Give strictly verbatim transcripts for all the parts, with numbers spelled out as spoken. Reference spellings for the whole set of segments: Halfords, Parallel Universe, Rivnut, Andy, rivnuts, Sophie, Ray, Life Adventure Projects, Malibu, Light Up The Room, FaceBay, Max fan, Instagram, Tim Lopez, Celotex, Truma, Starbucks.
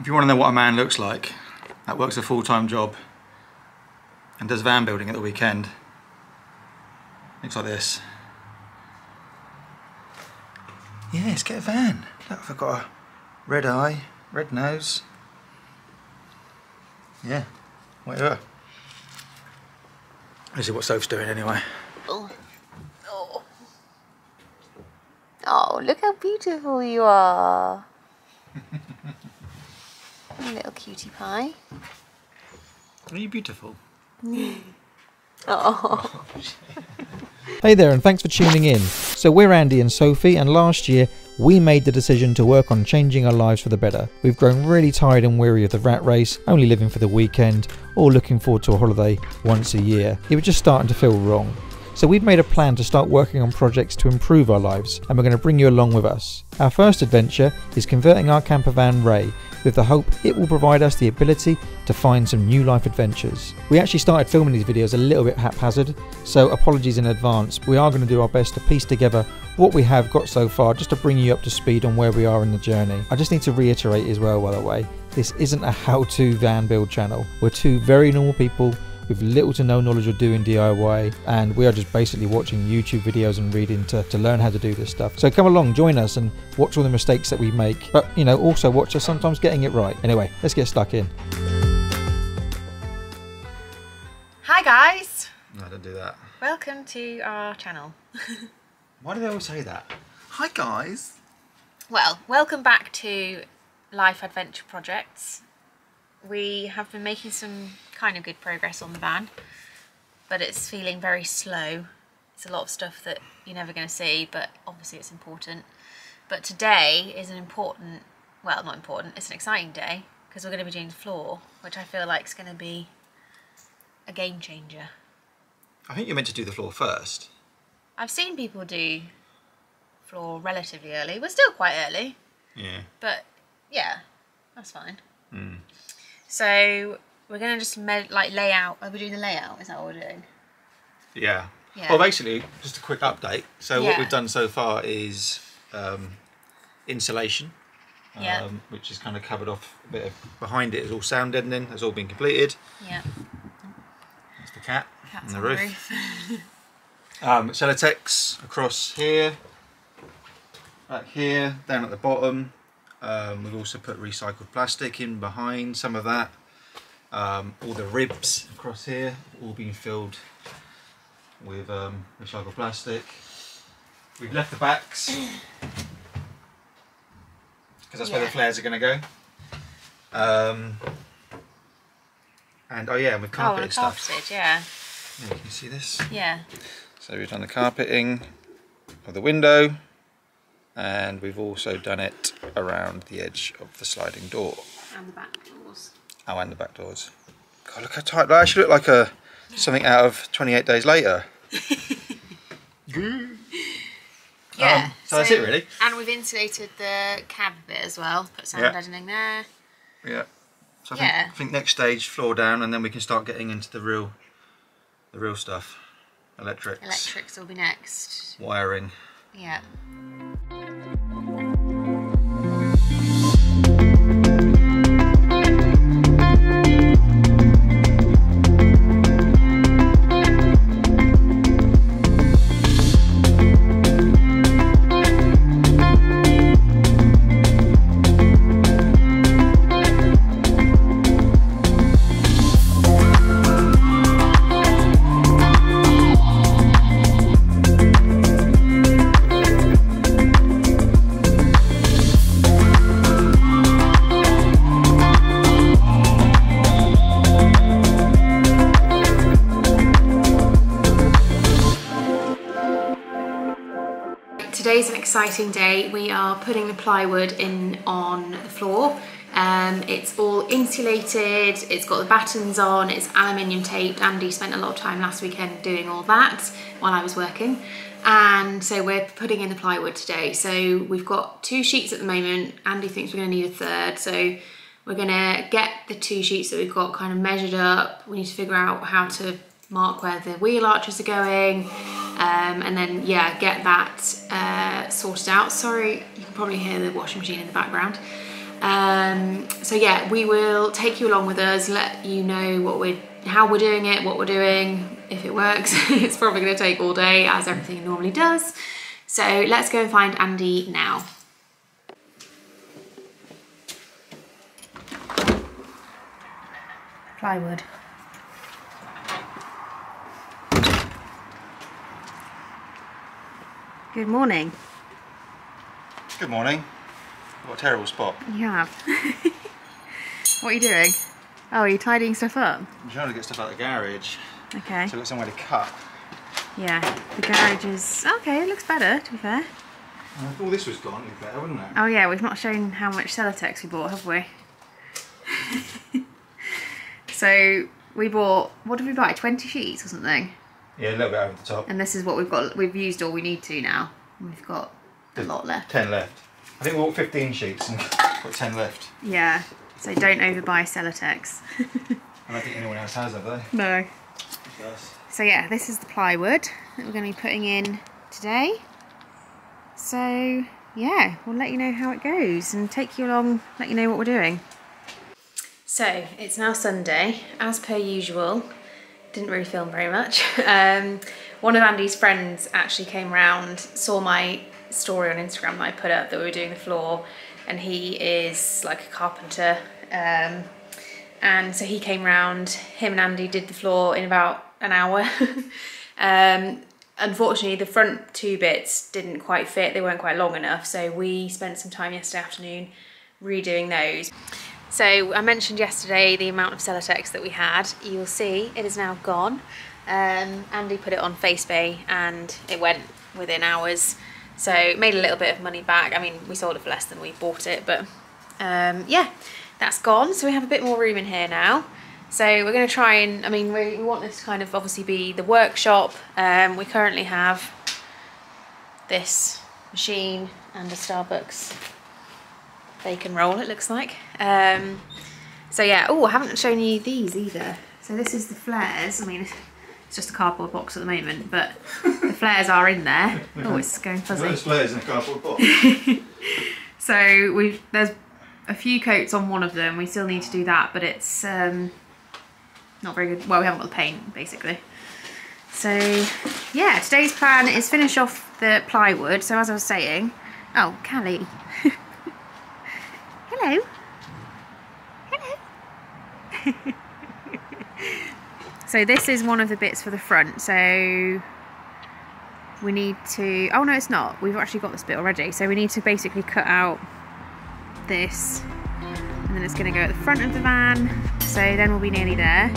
If you want to know what a man looks like that works a full-time job and does van building at the weekend, looks like this. Yes, get a van. Look, I've got a red eye, red nose. Yeah, whatever. This is what Soph's doing anyway. Oh. Oh. Oh, look how beautiful you are. Little cutie pie. Are you beautiful? Oh. Hey there, and thanks for tuning in. So we're Andy and Sophie, and last year we made the decision to work on changing our lives for the better. We've grown really tired and weary of the rat race, only living for the weekend or looking forward to a holiday once a year. It was just starting to feel wrong. So we've made a plan to start working on projects to improve our lives, and we're going to bring you along with us. Our first adventure is converting our camper van Ray, with the hope it will provide us the ability to find some new life adventures. We actually started filming these videos a little bit haphazard, so apologies in advance. We are going to do our best to piece together what we have got so far, just to bring you up to speed on where we are in the journey. I just need to reiterate as well, by the way, this isn't a how-to van build channel. We're two very normal people with little to no knowledge of doing D I Y, and we are just basically watching YouTube videos and reading to, to learn how to do this stuff. So come along, join us, and watch all the mistakes that we make, but you know, also watch us sometimes getting it right. Anyway, let's get stuck in. Hi guys! No, don't do that. Welcome to our channel. Why do they always say that? Hi guys! Well, welcome back to Life Adventure Projects. We have been making some kind of good progress on the van, but it's feeling very slow. It's a lot of stuff that you're never going to see, but obviously it's important. But today is an important, well, not important, it's an exciting day, because we're going to be doing the floor, which I feel like is going to be a game changer. I think you're meant to do the floor first. I've seen people do floor relatively early. We're still quite early. Yeah. But yeah, that's fine. Mm. So we're going to just like lay out. Are we doing the layout? Is that what we're doing? Yeah. yeah. Well, basically, just a quick update. So yeah. what we've done so far is um, insulation, um, yeah. which is kind of covered off. A bit of behind it is all sound deadening. That's all been completed. Yeah. That's the cat Cat's on the roof. roof. um, Celotex across here, back here, down at the bottom. Um, we've also put recycled plastic in behind some of that. Um, all the ribs across here all been filled with um, recycled plastic. We've left the backs because that's yeah. where the flares are going to go. Um, and oh yeah, and we've carpeted oh, stuff. Carpeted, yeah. yeah. Can you see this? Yeah. So we've done the carpeting of the window. And we've also done it around the edge of the sliding door. And the back doors. Oh, and the back doors. God, look how tight. That actually looked like a, something out of twenty-eight days later. yeah. Um, so, so that's it, really. And we've insulated the cab a bit as well. Put sound deadening yeah. there. Yeah. So I think, yeah. I think next stage, floor down, and then we can start getting into the real, the real stuff. Electrics. Electrics will be next. Wiring. Yeah. Today's an exciting day. We are putting the plywood in on the floor. Um, it's all insulated, it's got the battens on, it's aluminium taped. Andy spent a lot of time last weekend doing all that while I was working. And so we're putting in the plywood today. So we've got two sheets at the moment. Andy thinks we're gonna need a third. So we're gonna get the two sheets that we've got kind of measured up. We need to figure out how to mark where the wheel arches are going, um, and then yeah, get that uh, sorted out. Sorry, you can probably hear the washing machine in the background. Um, so yeah, we will take you along with us, let you know what we're, how we're doing it, what we're doing, if it works. It's probably going to take all day, as everything normally does. So let's go and find Andy now. Plywood. Good morning. Good morning. What a terrible spot. You have. What are you doing? Oh, are you tidying stuff up? I'm trying to get stuff out of the garage. Okay. So I've got somewhere to cut. Yeah, the garage is... Okay, it looks better, to be fair. Uh, all this was gone, it'd be better, wouldn't it? Oh yeah, we've not shown how much Celotex we bought, have we? So, we bought... What did we buy? twenty sheets or something? Yeah, a little bit over the top. And this is what we've got. We've used all we need to now. We've got a lot left. ten left. I think we bought fifteen sheets and got ten left. Yeah. So don't overbuy Celotex. I don't think anyone else has, have they? No. Yes. So yeah, this is the plywood that we're going to be putting in today. So yeah, we'll let you know how it goes and take you along, let you know what we're doing. So it's now Sunday, as per usual. Didn't really film very much. Um, one of Andy's friends actually came round, saw my story on Instagram that I put up that we were doing the floor, and he is like a carpenter, um, and so he came round, him and Andy did the floor in about an hour. um, unfortunately the front two bits didn't quite fit, they weren't quite long enough, so we spent some time yesterday afternoon redoing those. So I mentioned yesterday the amount of Celotex that we had. You'll see it is now gone. Um, Andy put it on FaceBay and it went within hours. So made a little bit of money back. I mean, we sold it for less than we bought it, but um, yeah, that's gone. So we have a bit more room in here now. So we're going to try and, I mean, we, we want this to kind of obviously be the workshop. Um, we currently have this machine and a Starbucks bacon roll, it looks like. Um, so yeah, oh, I haven't shown you these either. So this is the flares. I mean, it's just a cardboard box at the moment, but the flares are in there. Oh, it's going fuzzy. There's flares in a cardboard box. So we've, there's a few coats on one of them. We still need to do that, but it's um, not very good. Well, we haven't got the paint, basically. So yeah, today's plan is finish off the plywood. So as I was saying, oh, Callie. Hello. Hello. So this is one of the bits for the front. So we need to, oh no, it's not. We've actually got this bit already. So we need to basically cut out this, and then it's going to go at the front of the van. So then we'll be nearly there.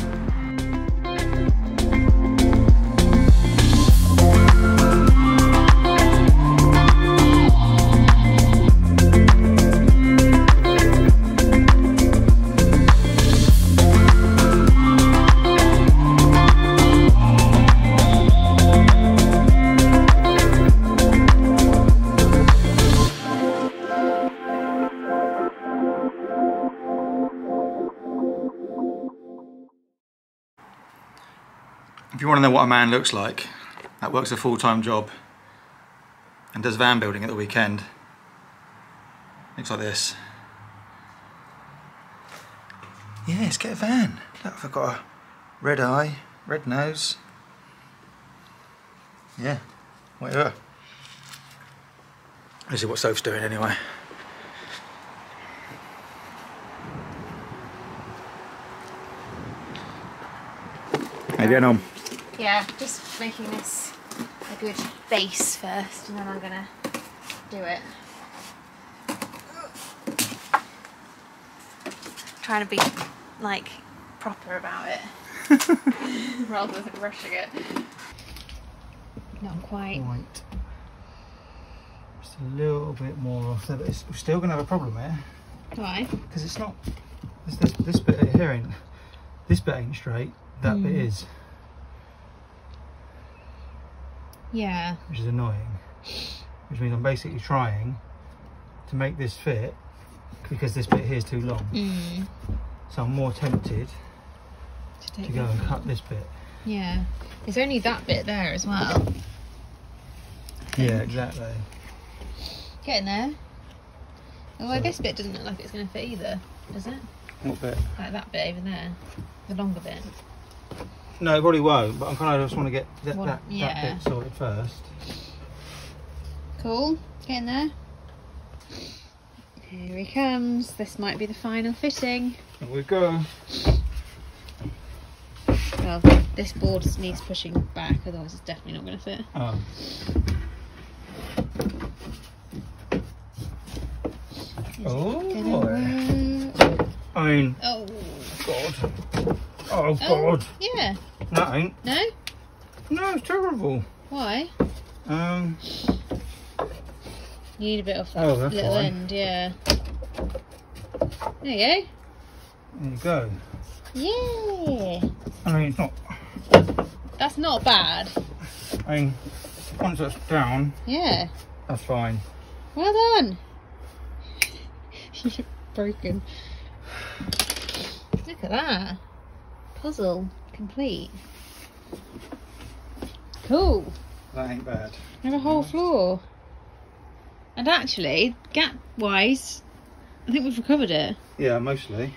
If you want to know what a man looks like that works a full-time job and does van building at the weekend, looks like this. Yes, get a van. Look, I've got a red eye, red nose. Yeah, whatever. This is what Soph's doing anyway. How you getting on? Yeah, just making this a good base first, and then I'm gonna do it. Trying to be like proper about it, rather than rushing it. Not quite. Right. Just a little bit more off there, but it's, we're still gonna have a problem here. Why? Because it's not. This, this, this bit here ain't. This bit ain't straight. That mm. bit is. Yeah. Which is annoying. Which means I'm basically trying to make this fit because this bit here is too long. Mm. So I'm more tempted to, to go and cut out. This bit. Yeah. There's only that bit there as well. Yeah, exactly. Getting there. Oh, well, so this bit doesn't look like it's going to fit either, does it? What bit? Like that bit over there, the longer bit. No, it probably won't, but I kind of just want to get that, well, that, yeah. that bit sorted first. Cool, get in there. Here he comes. This might be the final fitting. Here we go. Well, this board needs pushing back, otherwise it's definitely not going to fit. Oh. Oh, I mean, oh god. Oh god. Oh, yeah. That ain't. No? No, it's terrible. Why? Um. You need a bit of that oh, little fine. end, yeah. There you go. There you go. Yeah. I mean, it's not. That's not bad. I mean, once that's down. Yeah. That's fine. Well done. You're broken. Look at that. Puzzle complete. Cool. That ain't bad. And a whole floor. And actually, gap-wise, I think we've recovered it. Yeah, mostly.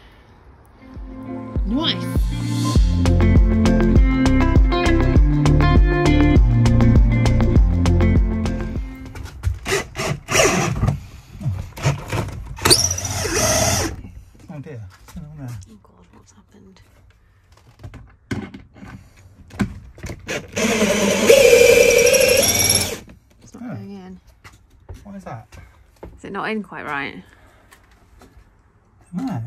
Nice. Oh dear, what's going on there? Oh god, what's happened? It's not oh. going in. What is that? Is it not in quite right? No.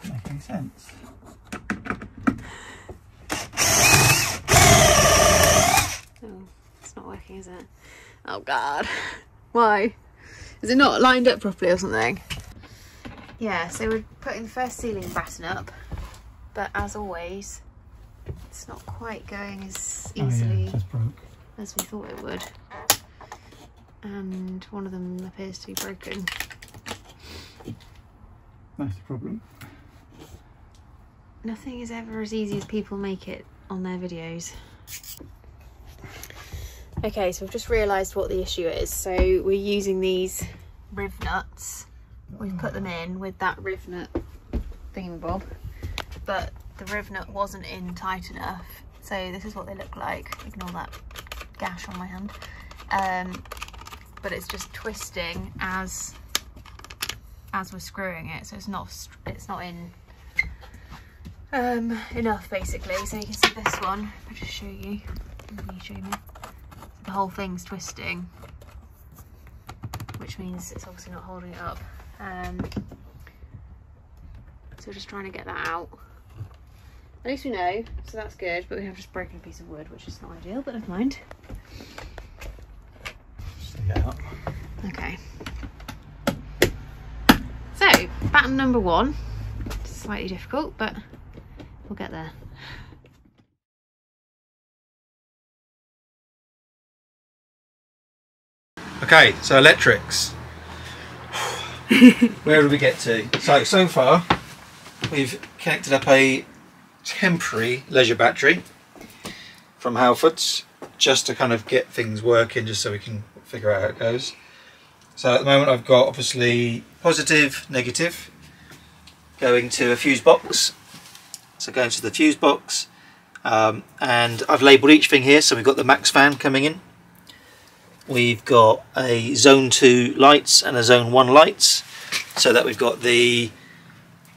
Doesn't make any sense. Oh, it's not working, is it? Oh god. Why? Is it not lined up properly or something? Yeah, so we're putting the first ceiling batten up, but as always, it's not quite going as easily oh, yeah, it just broke. as we thought it would. And one of them appears to be broken. That's the problem. Nothing is ever as easy as people make it on their videos. Okay, so we've just realised what the issue is. So we're using these rivnuts. We've put them in with that rivnut thingy bob, but the rivnut wasn't in tight enough. So this is what they look like. Ignore that gash on my hand. Um, but it's just twisting as as we're screwing it, so it's not it's not in um, enough basically. So you can see this one. I'll just show you. Let me show you. The whole thing's twisting, which means it's obviously not holding it up. Um, so we're just trying to get that out. At least we know, so that's good. But we have just broken a piece of wood, which is not ideal, but never mind. Out. Okay, so batten number one, slightly difficult, but we'll get there. Okay, so electrics. Where did we get to? So, so far we've connected up a temporary leisure battery from Halfords just to kind of get things working, just so we can figure out how it goes. So at the moment I've got obviously positive, negative, going to a fuse box. So going to the fuse box, um, and I've labelled each thing here. So we've got the Max fan coming in. We've got a zone two lights and a zone one lights, so that we've got the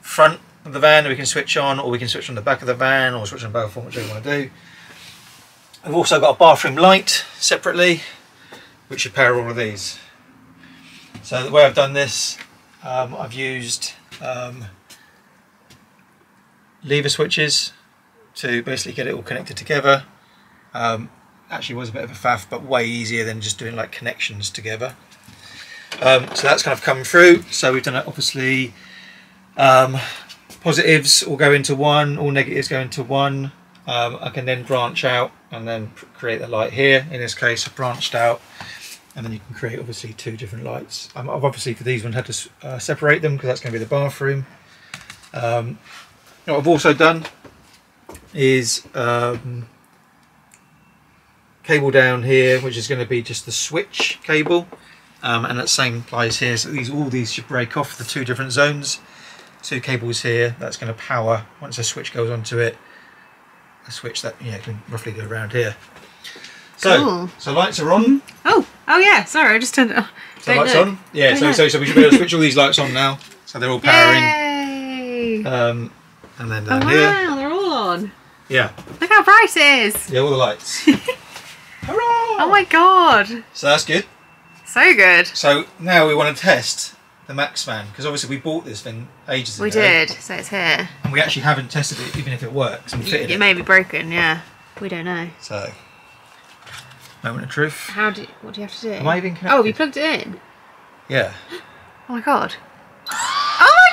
front of the van that we can switch on, or we can switch on the back of the van, or switch on both, whichever you want to do. We've also got a bathroom light separately, which should power all of these. So the way I've done this, um, I've used um, lever switches to basically get it all connected together. Um, actually was a bit of a faff, but way easier than just doing like connections together. Um, so that's kind of come through. So we've done it obviously, um, positives all go into one, all negatives go into one. Um, I can then branch out and then create the light here. In this case, I branched out, and then you can create obviously two different lights. Um, I've obviously for these ones had to uh, separate them because that's going to be the bathroom. Um, what I've also done is um, cable down here, which is going to be just the switch cable, um, and that same applies here. So these, all these should break off the two different zones. Two cables here, that's going to power, once a switch goes onto it, a switch that, you know, can roughly go around here. So, cool. So lights are on. Oh, oh yeah, sorry, I just turned it on. So Don't lights know. on? Yeah, so, so, so we should be able to switch all these lights on now. So they're all powering. Yay! Um, and then down oh, here. Wow, they're all on. Yeah. Look how bright it is. Yeah, all the lights. Hurrah! Oh my god. So that's good. So good. So now we want to test the Max fan, because obviously we bought this thing ages we ago. We did, so it's here. And we actually haven't tested it, even if it works. And fitted it, it may be broken, yeah. We don't know. So, moment of truth. How do? You, what do you have to do? Am I even connected? Oh, have you plugged it in? Yeah. Oh my god. Oh my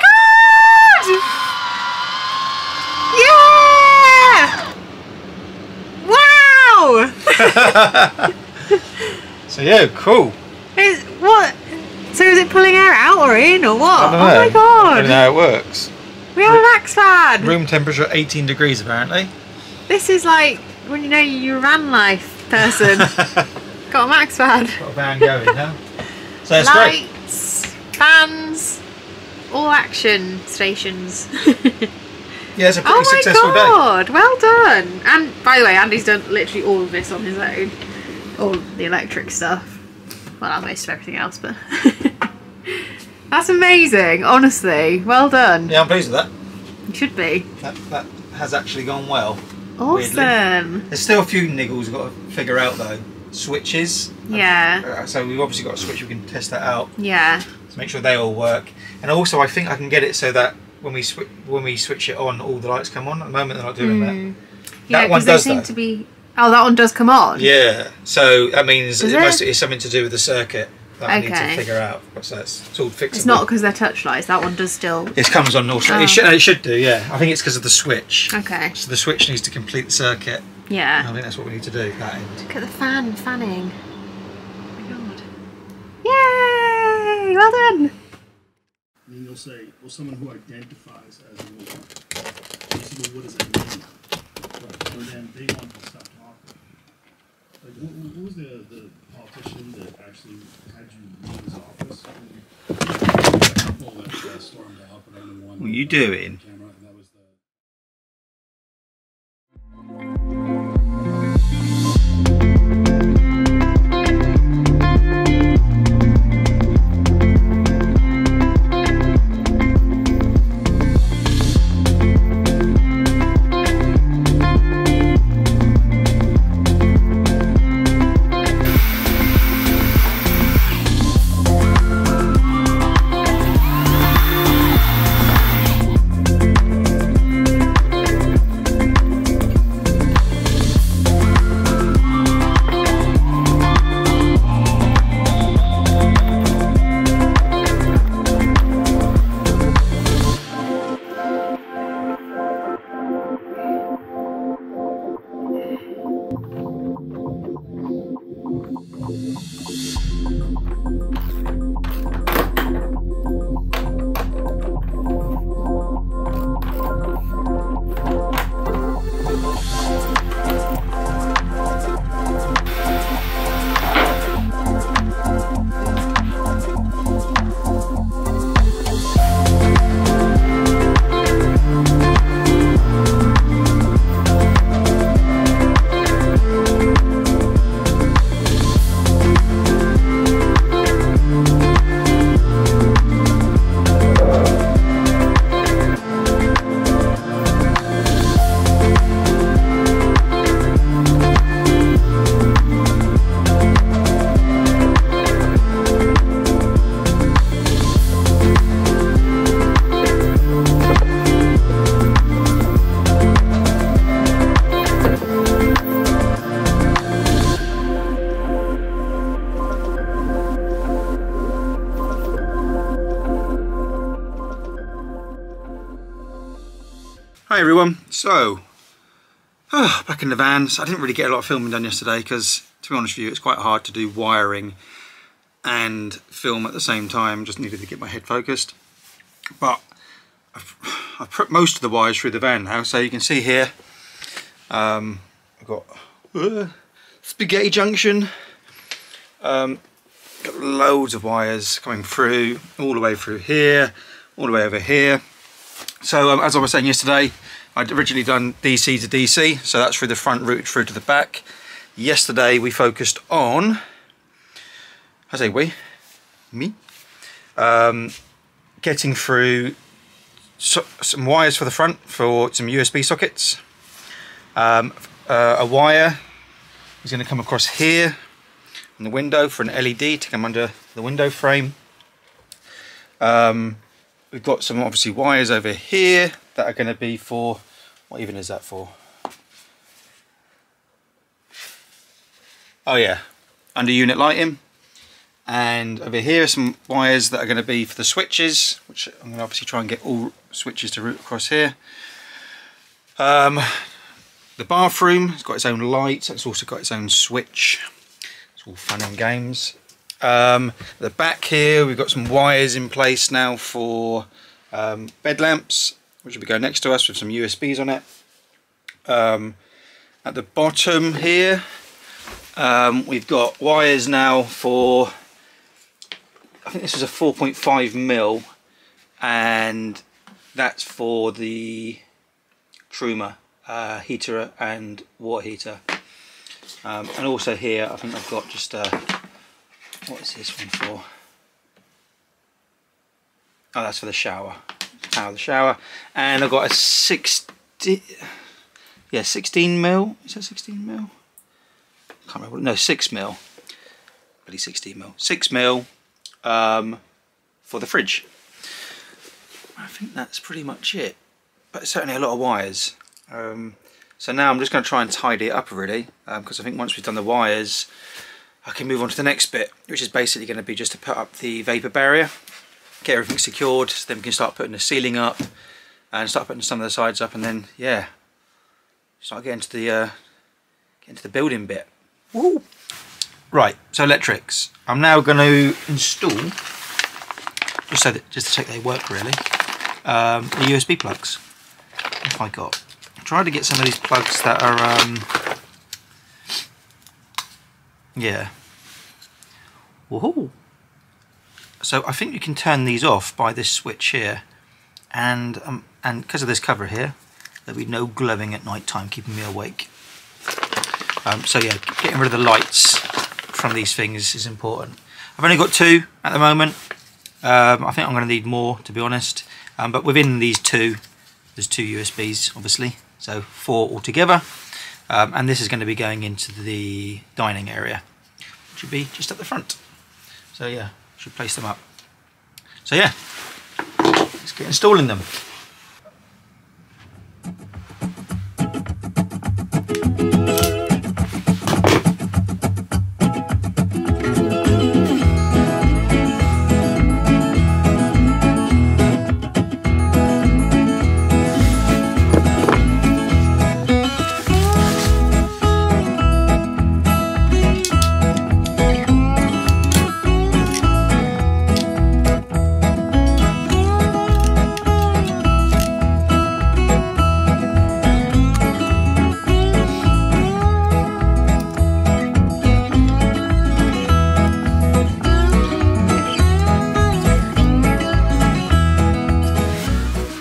god! Yeah! Wow! So yeah, cool. It's, what? So is it pulling air out or in or what? I don't know. Oh my god! I don't know how it works. We have a Max fan. Room temperature eighteen degrees apparently. This is like when you know you're a van life person. Got a Max fan. Got a van going now. So it's great. Lights, fans, all action stations. Yeah, it's a pretty oh successful day. Oh my god! Well done. And by the way, Andy's done literally all of this on his own. All the electric stuff. Well, most of everything else, but that's amazing, honestly. Well done. Yeah, I'm pleased with that. You should be. That, that has actually gone well. Awesome. Weirdly. There's still a few niggles we've got to figure out though. Switches. Yeah. So we've obviously got a switch, we can test that out. Yeah. To make sure they all work. And also I think I can get it so that when we, sw when we switch it on, all the lights come on. At the moment they're not doing mm. that. Yeah, that one does they seem though. to be Oh, that one does come on. Yeah, so that means it it? Must, it's something to do with the circuit that okay. we need to figure out. So it's, it's all fixable. It's not because they're touch lights. That one does still. It comes on north. Oh. It should. It should do. Yeah, I think it's because of the switch. Okay. So the switch needs to complete the circuit. Yeah. And I think that's what we need to do. That end. Look at the fan fanning. Oh my god! Yay! Well done. And then you'll say, "Well, someone who identifies as a woman." Well, what does that mean? Right. So then they want to stop. Like, who was the, the politician that actually had you leave his office? What are you doing? Hi everyone, so oh, back in the van. So I didn't really get a lot of filming done yesterday because, to be honest with you, it's quite hard to do wiring and film at the same time. Just needed to get my head focused, but I've, I've put most of the wires through the van now, so you can see here um, I've got uh, spaghetti junction, um, Got loads of wires coming through, all the way through here, all the way over here. So um, as I was saying yesterday, I'd originally done D C to D C, so that's through the front route through to the back. Yesterday we focused on, I say we, me, um, getting through so, some wires for the front for some U S B sockets. Um, uh, a wire is going to come across here in the window for an L E D to come under the window frame. Um, we've got some obviously wires over here that are going to be for, what even is that for? Oh yeah, under unit lighting. And over here are some wires that are going to be for the switches, which I'm going to obviously try and get all switches to route across here. Um, the bathroom has got its own light, it's also got its own switch. It's all fun and games. Um, the back here, we've got some wires in place now for um, bed lamps, which will go next to us with some U S Bs on it. Um, at the bottom here, um, we've got wires now for, I think this is a four point five mil, and that's for the Truma uh, heater and water heater. Um, and also here, I think I've got just a, what is this one for? Oh, that's for the shower. Power the shower. And I've got a sixty, yeah, sixteen mil. Is that sixteen mil? I can't remember. No, six mil. Really, sixteen mil. six mil. Um, for the fridge. I think that's pretty much it, but certainly a lot of wires. Um, so now I'm just going to try and tidy it up really, because um, I think once we've done the wires I can move on to the next bit, which is basically going to be just to put up the vapor barrier, get everything secured, so then we can start putting the ceiling up and start putting some of the sides up, and then yeah, start getting to the uh, getting to the building bit. Woo! Right, so electrics. I'm now going to install, just so that, just to check they work really, um, the U S B plugs. If I got, I tried to get some of these plugs that are, um, yeah. Woohoo! So I think you can turn these off by this switch here, and um, and because of this cover here, there'll be no glowing at night time, keeping me awake. Um, so yeah, getting rid of the lights from these things is important. I've only got two at the moment. um, I think I'm going to need more, to be honest, um, but within these two there's two U S Bs obviously, so four altogether, um, and this is going to be going into the dining area, which would be just at the front, so yeah, should place them up. So yeah, let's get installing them.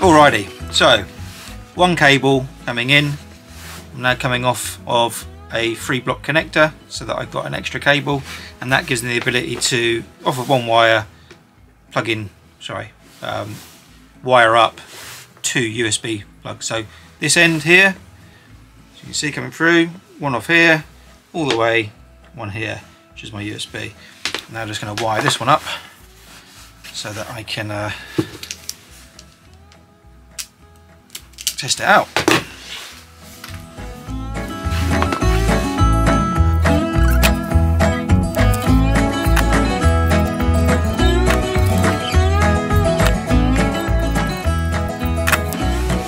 Alrighty, so one cable coming in, I'm now coming off of a three block connector so that I've got an extra cable, and that gives me the ability to, off of one wire, plug in, sorry, um, wire up two U S B plugs. So this end here, as you can see coming through, one off here, all the way, one here, which is my U S B. Now I'm just going to wire this one up so that I can uh, test it out.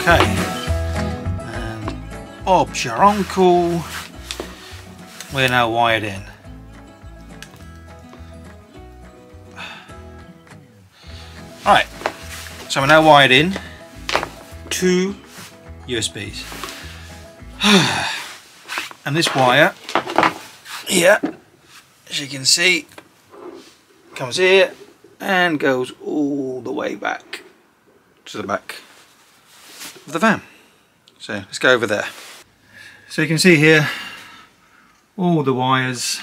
Okay, and ob's your uncle, we're now wired in. Alright, so we're now wired in to U S Bs. And this wire here, as you can see, comes here and goes all the way back to the back of the van. So let's go over there. So you can see here all the wires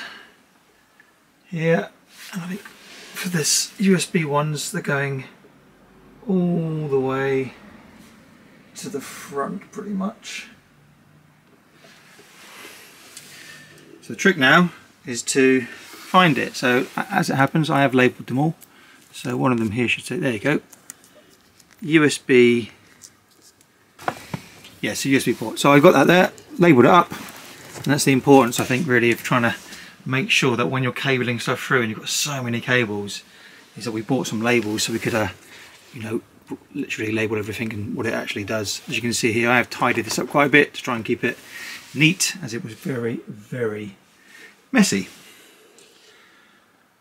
here, and I think for this U S B ones they're going all the way to the front pretty much. So the trick now is to find it. So as it happens, I have labelled them all. So one of them here should say, there you go, U S B, yes, yeah, so U S B port. So I've got that there, labelled it up, and that's the importance, I think, really, of trying to make sure that when you're cabling stuff through, and you've got so many cables, is that we bought some labels so we could, uh, you know, literally label everything and what it actually does. As you can see here, I have tidied this up quite a bit to try and keep it neat, as it was very, very messy.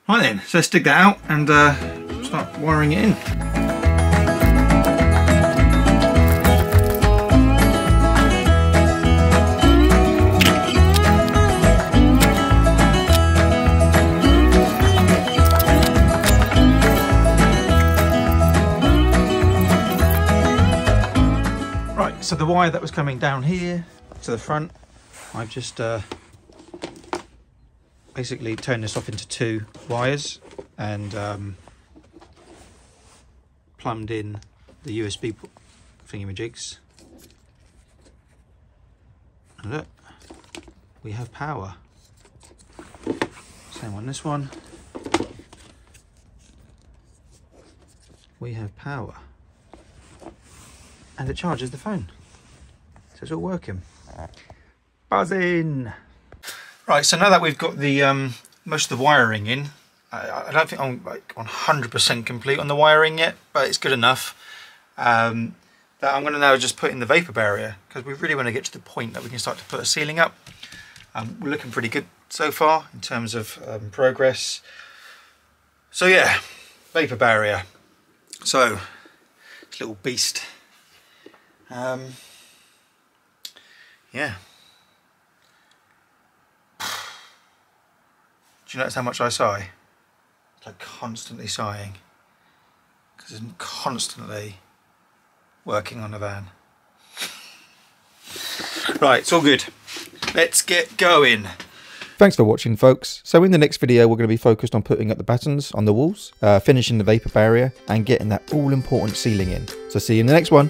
Right then, so let's dig that out and uh, start wiring it in. So the wire that was coming down here to the front, I've just uh, basically turned this off into two wires and um, plumbed in the U S B thingamajigs. And look, we have power. Same on this one. We have power. And it charges the phone, so it's all working. Buzzing! Right, so now that we've got the um, most of the wiring in, I, I don't think I'm like one hundred percent complete on the wiring yet, but it's good enough. Um, that I'm going to now just put in the vapor barrier, because we really want to get to the point that we can start to put a ceiling up. Um, we're looking pretty good so far in terms of um, progress. So yeah, vapor barrier. So this little beast. Um, yeah. Do you notice how much I sigh? It's like constantly sighing, because I'm constantly working on the van. Right, it's all good. Let's get going. Thanks for watching, folks. So in the next video, we're going to be focused on putting up the battens on the walls, uh, finishing the vapor barrier, and getting that all important ceiling in. So see you in the next one.